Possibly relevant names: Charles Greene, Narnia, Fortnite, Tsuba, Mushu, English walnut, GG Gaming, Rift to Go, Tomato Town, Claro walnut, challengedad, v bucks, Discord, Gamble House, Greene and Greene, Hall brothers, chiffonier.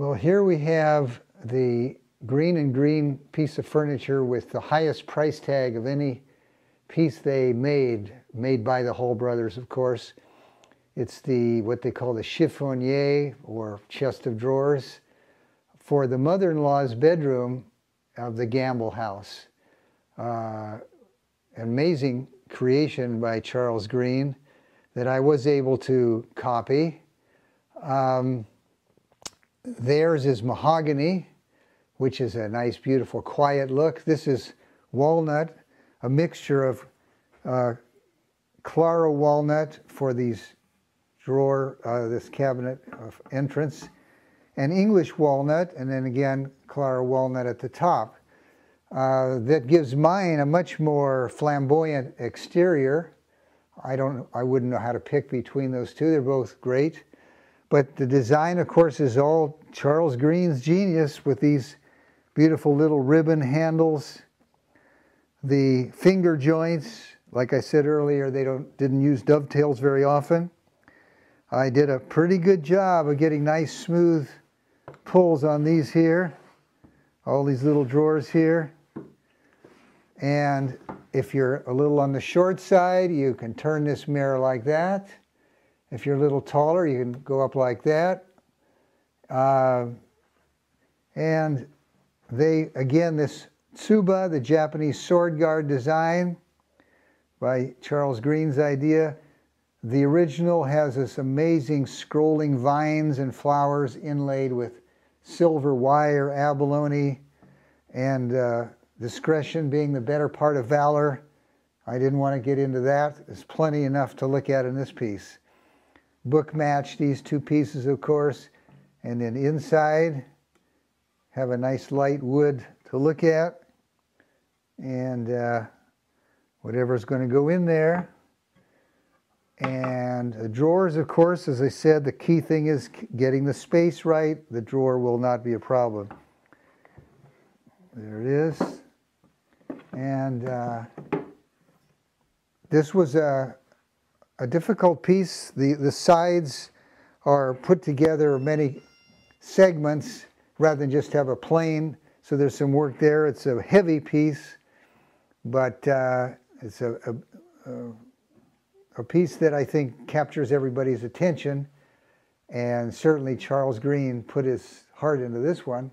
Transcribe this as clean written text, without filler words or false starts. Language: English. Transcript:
Well, here we have the Greene and Greene piece of furniture with the highest price tag of any piece they made by the Hall brothers, of course. It's the, what they call the chiffonier, or chest of drawers, for the mother-in-law's bedroom of the Gamble House. Amazing creation by Charles Greene that I was able to copy. Theirs is mahogany, which is a nice, beautiful, quiet look. This is walnut, a mixture of Claro walnut for these drawer, this cabinet of entrance, and English walnut, and then again Claro walnut at the top. That gives mine a much more flamboyant exterior. I wouldn't know how to pick between those two. They're both great. But the design, of course, is all Charles Greene's genius with these beautiful little ribbon handles. The finger joints, like I said earlier, they didn't use dovetails very often. I did a pretty good job of getting nice, smooth pulls on these here, all these little drawers here. And if you're a little on the short side, you can turn this mirror like that. If you're a little taller, you can go up like that. And they, again, this Tsuba, the Japanese sword guard design by Charles Greene's idea. The original has this amazing scrolling vines and flowers inlaid with silver wire, abalone, and discretion being the better part of valor. I didn't want to get into that. There's plenty enough to look at in this piece. Book match these two pieces, of course, and then inside have a nice light wood to look at, and whatever's going to go in there. And the drawers, of course, as I said, the key thing is getting the space right. The drawer will not be a problem. There it is. And this was a difficult piece. The sides are put together many segments rather than just have a plane. So there's some work there. It's a heavy piece, but it's a piece that I think captures everybody's attention, and certainly Charles Greene put his heart into this one.